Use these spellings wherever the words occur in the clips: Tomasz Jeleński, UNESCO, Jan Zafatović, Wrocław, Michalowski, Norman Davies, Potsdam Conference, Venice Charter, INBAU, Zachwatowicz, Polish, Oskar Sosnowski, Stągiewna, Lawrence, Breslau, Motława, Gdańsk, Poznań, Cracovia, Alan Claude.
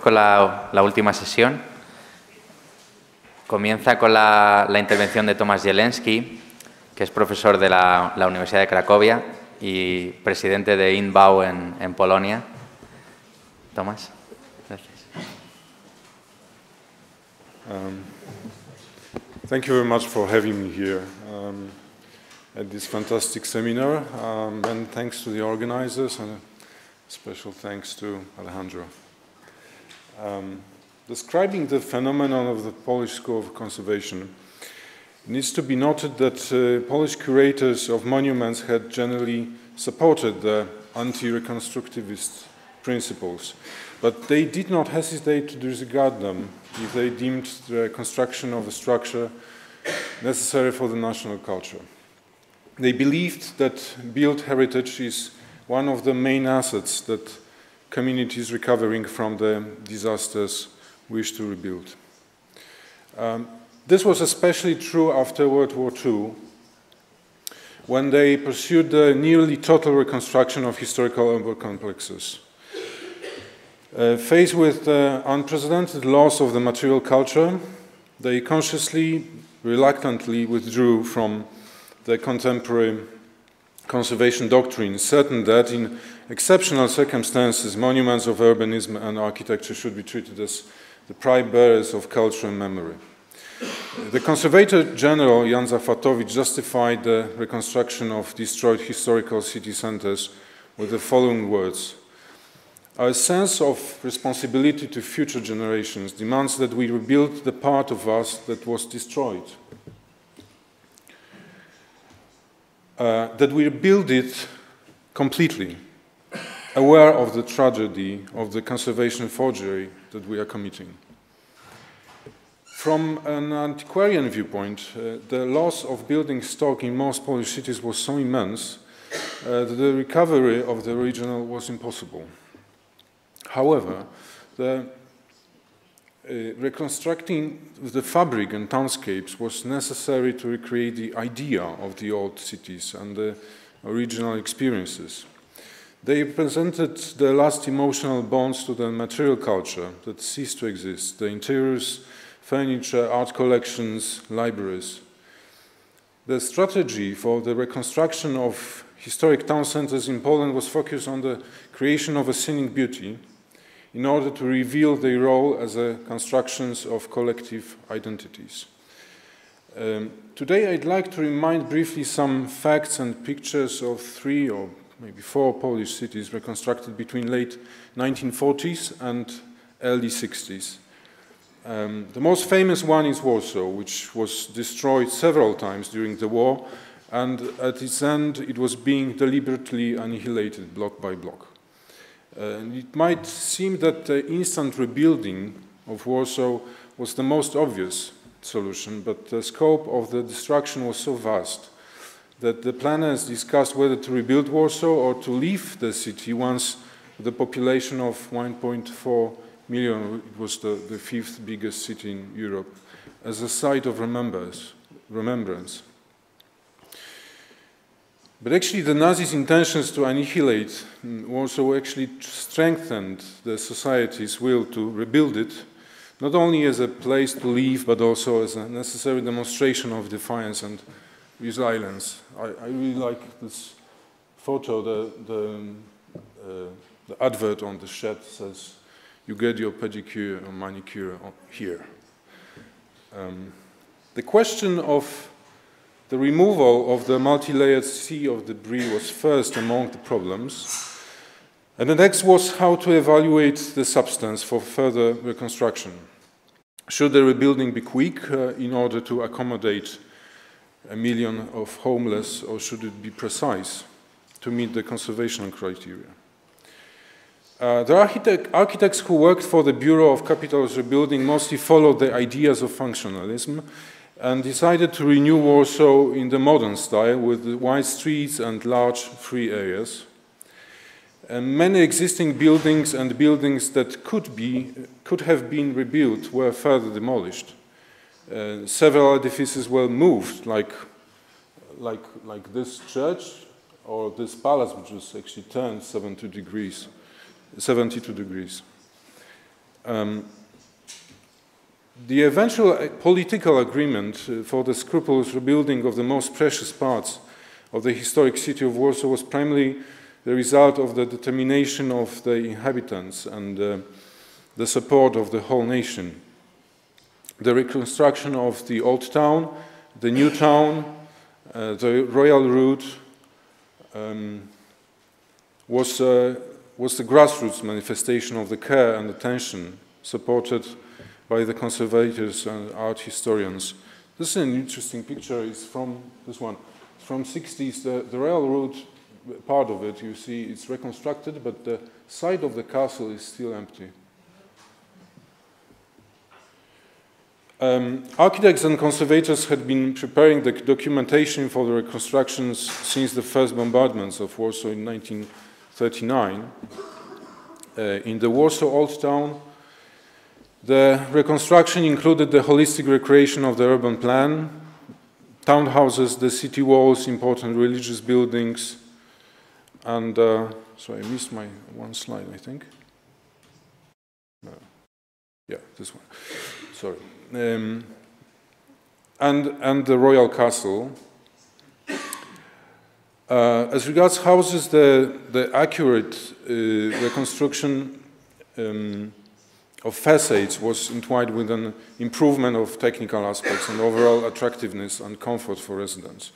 Con la última sesión. Comienza con la intervención de Tomasz Jeleński, que es profesor de la Universidad de Cracovia y presidente de INBAU en Polonia. Tomasz, gracias. Thank you very much for having me here at this fantastic seminar, and thanks to the organizers, and a special thanks to Alejandro. Describing the phenomenon of the Polish School of Conservation, it needs to be noted that Polish curators of monuments had generally supported the anti-reconstructivist principles, but they did not hesitate to disregard them if they deemed the construction of a structure necessary for the national culture. They believed that built heritage is one of the main assets that communities recovering from the disasters wish to rebuild. This was especially true after World War II, when they pursued the nearly total reconstruction of historical urban complexes. Faced with the unprecedented loss of the material culture, they consciously, reluctantly withdrew from the contemporary conservation doctrine, certain that in exceptional circumstances, monuments of urbanism and architecture should be treated as the prime bearers of culture and memory. The Conservator General Jan Zafatović justified the reconstruction of destroyed historical city centers with the following words: "Our sense of responsibility to future generations demands that we rebuild the part of us that was destroyed. That we rebuild it completely, aware of the tragedy of the conservation forgery that we are committing." From an antiquarian viewpoint, the loss of building stock in most Polish cities was so immense that the recovery of the original was impossible. However, reconstructing the fabric and townscapes was necessary to recreate the idea of the old cities and the original experiences. They presented the last emotional bonds to the material culture that ceased to exist: the interiors, furniture, art collections, libraries. The strategy for the reconstruction of historic town centers in Poland was focused on the creation of a scenic beauty, in order to reveal their role as constructions of collective identities. Today I'd like to remind briefly some facts and pictures of 3 or maybe 4 Polish cities reconstructed between late 1940s and early 60s. The most famous one is Warsaw, which was destroyed several times during the war, and at its end it was being deliberately annihilated block by block. It might seem that the instant rebuilding of Warsaw was the most obvious solution, but the scope of the destruction was so vast that the planners discussed whether to rebuild Warsaw or to leave the city once the population of 1.4 million, it was the 5th biggest city in Europe, as a site of remembrance. But actually the Nazis' intentions to annihilate Warsaw actually strengthened the society's will to rebuild it, not only as a place to live, but also as a necessary demonstration of defiance and resilience. I really like this photo. The advert on the shed says, "You get your pedicure or manicure here." The question of the removal of the multi-layered sea of debris was first among the problems, and the next was how to evaluate the substance for further reconstruction. Should the rebuilding be quick in order to accommodate 1 million of homeless, or should it be precise to meet the conservation criteria? The architects who worked for the Bureau of Capital's rebuilding mostly followed the ideas of functionalism, and decided to renew Warsaw in the modern style with wide streets and large free areas. And many existing buildings and buildings that could have been rebuilt were further demolished. Several edifices were moved, like this church or this palace, which was actually turned 72 degrees. The eventual political agreement for the scrupulous rebuilding of the most precious parts of the historic city of Warsaw was primarily the result of the determination of the inhabitants and the support of the whole nation. The reconstruction of the old town, the new town, the royal route was the grassroots manifestation of the care and attention supported by the conservators and art historians. This is an interesting picture. It's from this one. From the 60s, the railroad part of it, you see, it's reconstructed, but the side of the castle is still empty. Architects and conservators had been preparing the documentation for the reconstructions since the first bombardments of Warsaw in 1939. In the Warsaw Old Town, the reconstruction included the holistic recreation of the urban plan, townhouses, the city walls, important religious buildings, and so I missed my one slide, I think. No. Yeah, this one. Sorry. And the royal castle. As regards houses, the accurate reconstruction of facades was entwined with an improvement of technical aspects and overall attractiveness and comfort for residents.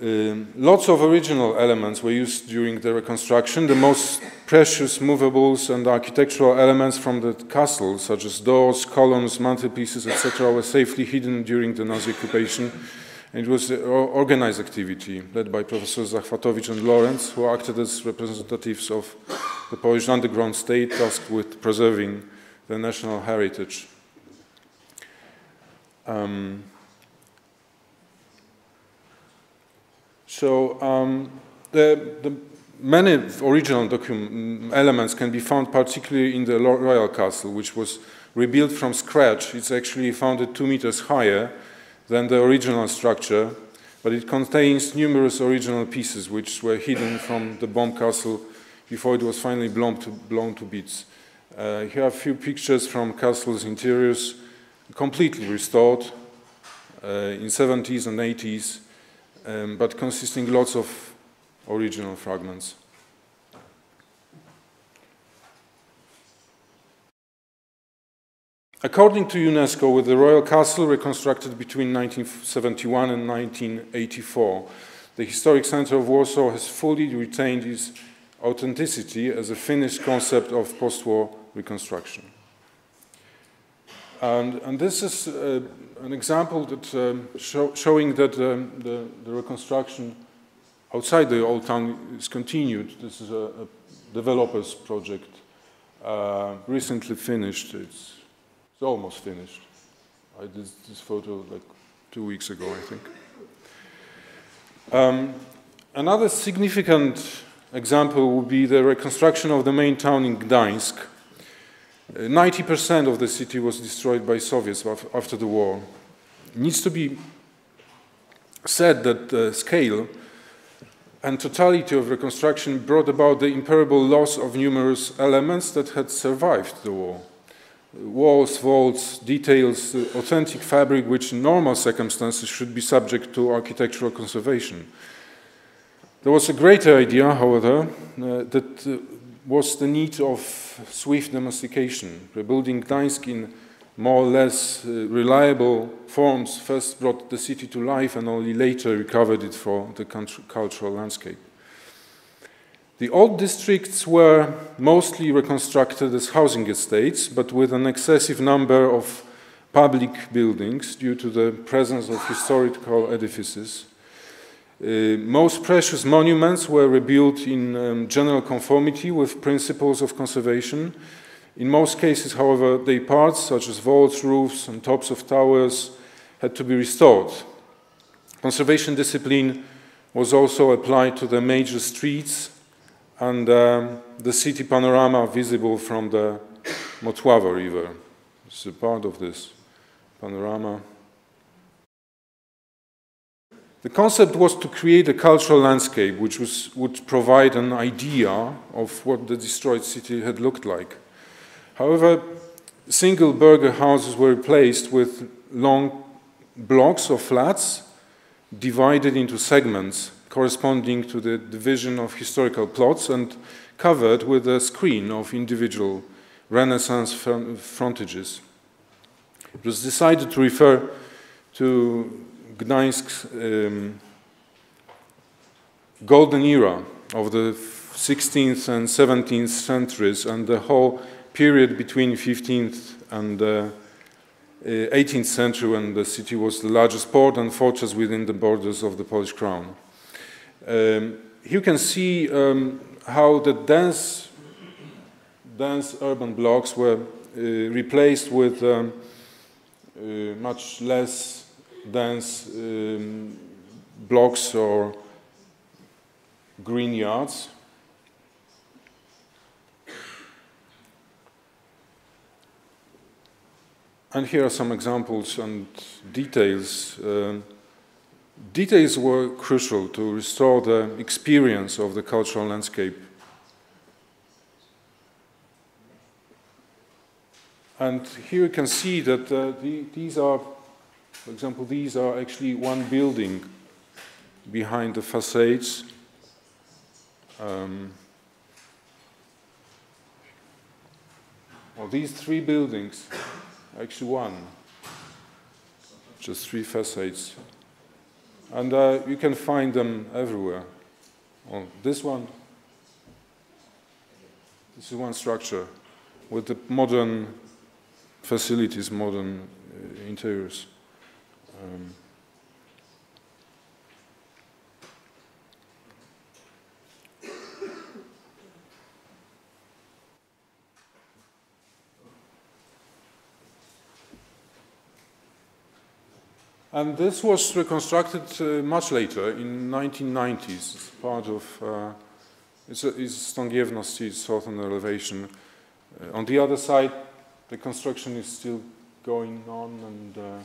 Lots of original elements were used during the reconstruction, the most precious movables and architectural elements from the castle, such as doors, columns, mantelpieces, etc., were safely hidden during the Nazi occupation. And it was organized activity led by Professors Zachwatowicz and Lawrence, who acted as representatives of the Polish underground state tasked with preserving the national heritage. The many original elements can be found particularly in the Royal Castle, which was rebuilt from scratch. It's actually founded 2 meters higher than the original structure, but it contains numerous original pieces which were hidden from the bomb castle before it was finally blown to bits. Here are a few pictures from castle's interiors, completely restored in the 70s and 80s, but consisting lots of original fragments. According to UNESCO, with the Royal Castle reconstructed between 1971 and 1984, the historic center of Warsaw has fully retained its authenticity as a finished concept of post-war reconstruction. And this is an example that, showing that the reconstruction outside the Old Town is continued. This is a developer's project recently finished. It's almost finished. I did this photo like 2 weeks ago, I think. Another significant example would be the reconstruction of the main town in Gdańsk. 90% of the city was destroyed by Soviets after the war. It needs to be said that the scale and totality of reconstruction brought about the irreparable loss of numerous elements that had survived the war. Walls, vaults, details, authentic fabric, which in normal circumstances should be subject to architectural conservation. There was a greater idea, however, that was the need of swift domestication. Rebuilding Gdańsk in more or less reliable forms first brought the city to life and only later recovered it for the cultural landscape. The old districts were mostly reconstructed as housing estates, but with an excessive number of public buildings due to the presence of historical edifices. Most precious monuments were rebuilt in general conformity with principles of conservation. In most cases, however, their parts, such as vaults, roofs, and tops of towers, had to be restored. Conservation discipline was also applied to the major streets and the city panorama visible from the Motława River. It's a part of this panorama. The concept was to create a cultural landscape which would provide an idea of what the destroyed city had looked like. However, single burgher houses were replaced with long blocks of flats divided into segments corresponding to the division of historical plots and covered with a screen of individual Renaissance frontages. It was decided to refer to Gdańsk's golden era of the 16th and 17th centuries and the whole period between 15th and 18th century, when the city was the largest port and fortress within the borders of the Polish crown. You can see how the dense urban blocks were replaced with much less dense blocks or green yards. And here are some examples and details. Details were crucial to restore the experience of the cultural landscape. And here you can see that these are, for example, these are actually one building behind the facades. Well, these three buildings, actually one, just three facades. And you can find them everywhere. Oh, this one, this is one structure with the modern facilities, modern interiors. And this was reconstructed much later, in 1990s. It's part of it's Stogniewnosci, southern elevation. On the other side, the construction is still going on, and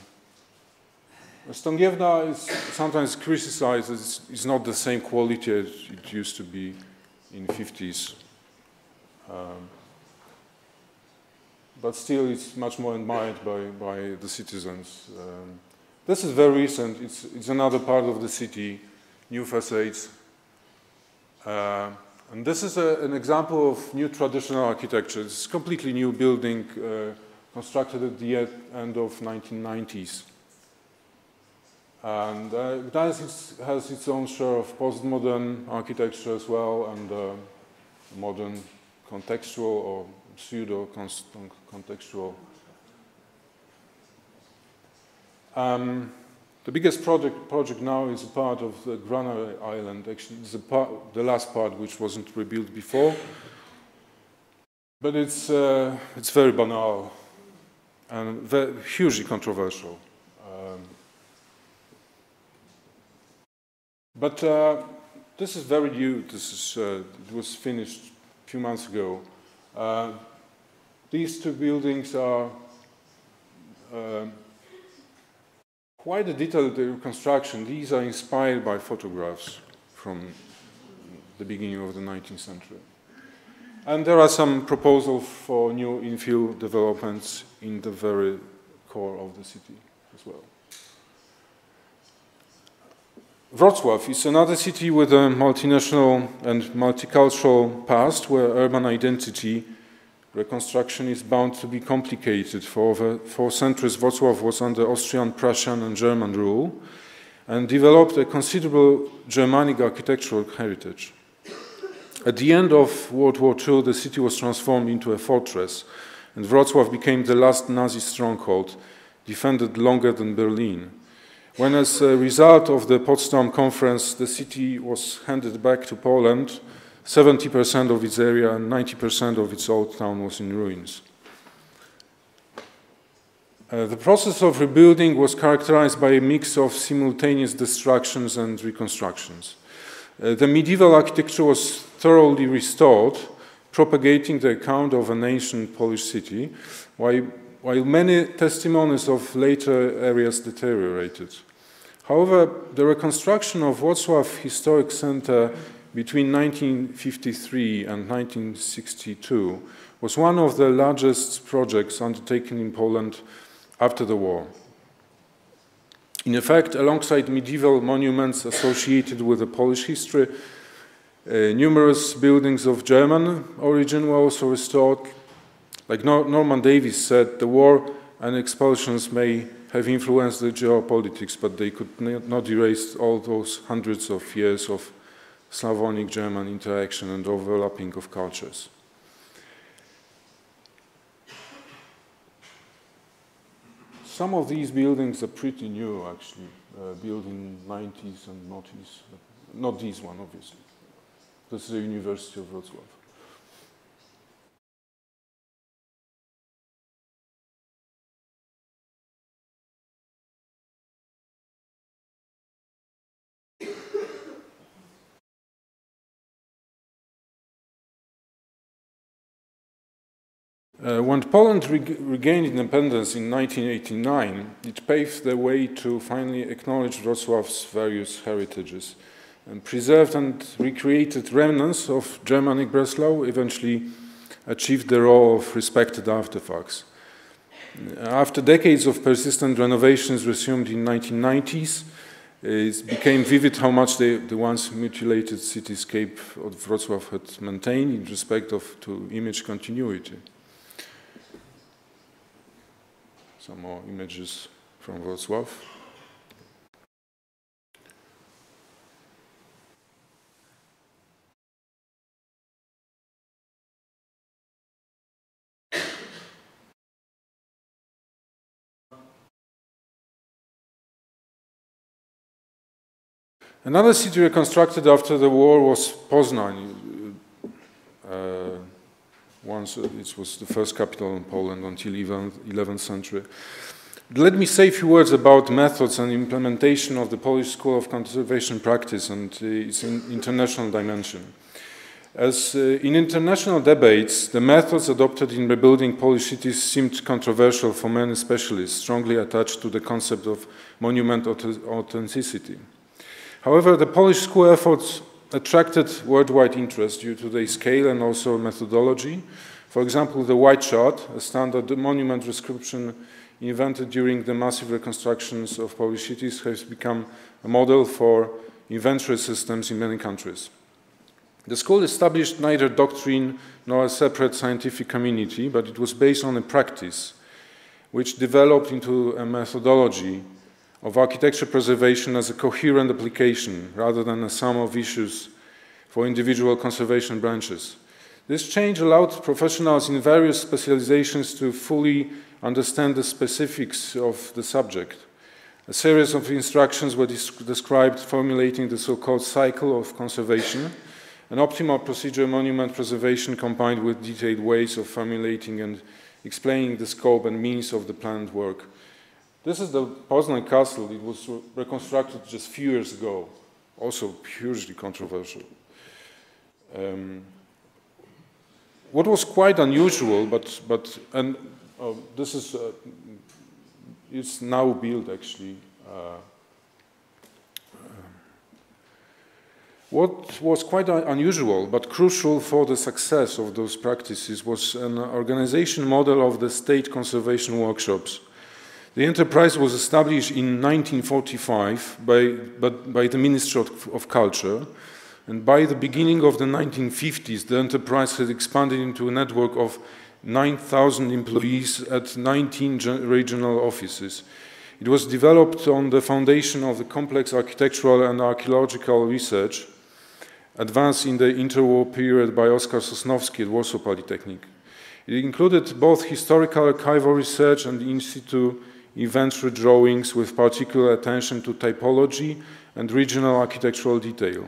Stągiewna is sometimes criticized as it's not the same quality as it used to be in the 50s. But still, it's much more admired by the citizens. This is very recent. It's another part of the city, new facades. And this is an example of new traditional architecture. It's a completely new building constructed at the end of 1990s. And Gdańsk has its own share of postmodern architecture as well, and modern contextual or pseudo-contextual. The biggest project now is a part of the Granary Island. Actually, it's the last part which wasn't rebuilt before, but it's very banal and very, hugely controversial. This is very new. This is it was finished a few months ago. These two buildings are. Quite a detailed reconstruction. These are inspired by photographs from the beginning of the 19th century. And there are some proposals for new infill developments in the very core of the city as well. Wrocław is another city with a multinational and multicultural past where urban identity reconstruction is bound to be complicated. For over 4 centuries, Wrocław was under Austrian, Prussian, and German rule and developed a considerable Germanic architectural heritage. At the end of World War II, the city was transformed into a fortress, and Wrocław became the last Nazi stronghold, defended longer than Berlin. When, as a result of the Potsdam Conference, the city was handed back to Poland, 70% of its area and 90% of its old town was in ruins. The process of rebuilding was characterized by a mix of simultaneous destructions and reconstructions. The medieval architecture was thoroughly restored, propagating the account of an ancient Polish city, while many testimonies of later areas deteriorated. However, the reconstruction of Wrocław Historic Center between 1953 and 1962 was one of the largest projects undertaken in Poland after the war. In effect, alongside medieval monuments associated with the Polish history, numerous buildings of German origin were also restored. Like Norman Davies said, the war and expulsions may have influenced the geopolitics, but they could not erase all those hundreds of years of Slavonic-German interaction and overlapping of cultures. Some of these buildings are pretty new, actually, built in the 90s and noughties. Not this one, obviously. This is the University of Wrocław. When Poland regained independence in 1989, it paved the way to finally acknowledge Wrocław's various heritages and preserved and recreated remnants of Germanic Breslau eventually achieved the role of respected artifacts. After decades of persistent renovations resumed in the 1990s, it became vivid how much the once mutilated cityscape of Wrocław had maintained in respect to image continuity. Some more images from Wrocław. Another city reconstructed after the war was Poznań. Once it was the first capital in Poland until the 11th century. Let me say a few words about methods and implementation of the Polish School of Conservation Practice and its international dimension. As in international debates, the methods adopted in rebuilding Polish cities seemed controversial for many specialists, strongly attached to the concept of monument authenticity. However, the Polish school efforts attracted worldwide interest due to their scale and also methodology. For example, the White Chart, a standard monument description invented during the massive reconstructions of Polish cities, has become a model for inventory systems in many countries. The school established neither doctrine nor a separate scientific community, but it was based on a practice which developed into a methodology of architecture preservation as a coherent application rather than a sum of issues for individual conservation branches. This change allowed professionals in various specializations to fully understand the specifics of the subject. A series of instructions were described formulating the so-called cycle of conservation, an optimal procedure monument preservation combined with detailed ways of formulating and explaining the scope and means of the planned work. This is the Poznań Castle. It was reconstructed just a few years ago, also hugely controversial. What was quite unusual, this is, it's now built actually. What was quite unusual but crucial for the success of those practices was an organization model of the state conservation workshops. The enterprise was established in 1945 by the Ministry of Culture, and by the beginning of the 1950s, the enterprise had expanded into a network of 9,000 employees at 19 regional offices. It was developed on the foundation of the complex architectural and archaeological research advanced in the interwar period by Oskar Sosnowski at Warsaw Polytechnic. It included both historical archival research and in-situ inventory drawings with particular attention to typology and regional architectural detail.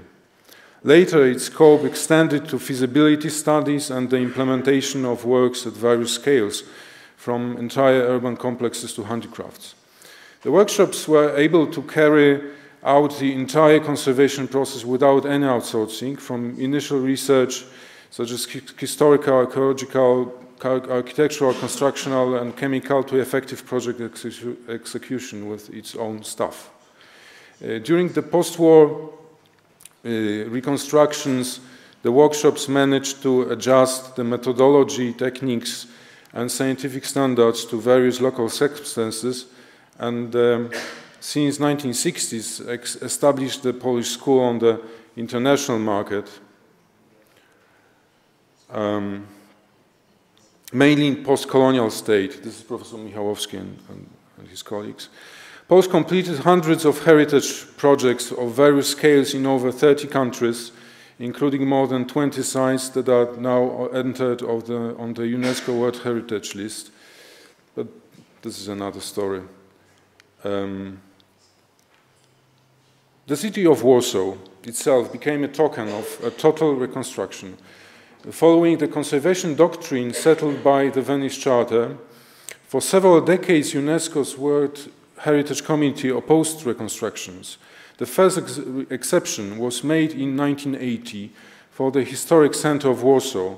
Later, its scope extended to feasibility studies and the implementation of works at various scales, from entire urban complexes to handicrafts. The workshops were able to carry out the entire conservation process without any outsourcing, from initial research, such as historical, archaeological, architectural, constructional, and chemical, to effective project execution with its own staff. During the post-war reconstructions, the workshops managed to adjust the methodology, techniques, and scientific standards to various local circumstances, and since 1960s established the Polish school on the international market, mainly in post-colonial state. This is Professor Michalowski and his colleagues. Poles completed hundreds of heritage projects of various scales in over 30 countries, including more than 20 sites that are now entered on the UNESCO World Heritage List. But this is another story. The city of Warsaw itself became a token of a total reconstruction. Following the conservation doctrine settled by the Venice Charter, for several decades UNESCO's World Heritage Committee opposed reconstructions. The first exception was made in 1980 for the historic center of Warsaw,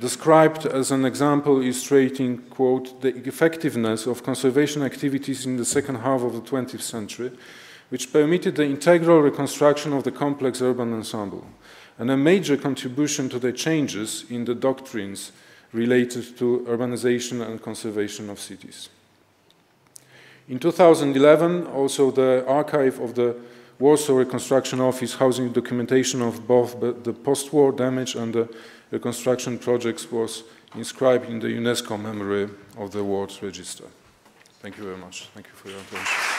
described as an example illustrating, quote, the effectiveness of conservation activities in the second half of the 20th century, which permitted the integral reconstruction of the complex urban ensemble, and a major contribution to the changes in the doctrines related to urbanization and conservation of cities. In 2011, also the archive of the Warsaw Reconstruction Office housing documentation of both the post-war damage and the reconstruction projects was inscribed in the UNESCO Memory of the World Register. Thank you very much. Thank you for your attention.